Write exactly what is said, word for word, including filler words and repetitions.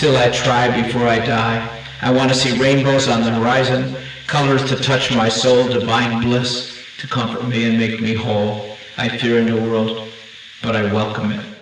still I try before I die. I want to see rainbows on the horizon, colors to touch my soul, divine bliss to comfort me and make me whole. I fear a new world, but I welcome it.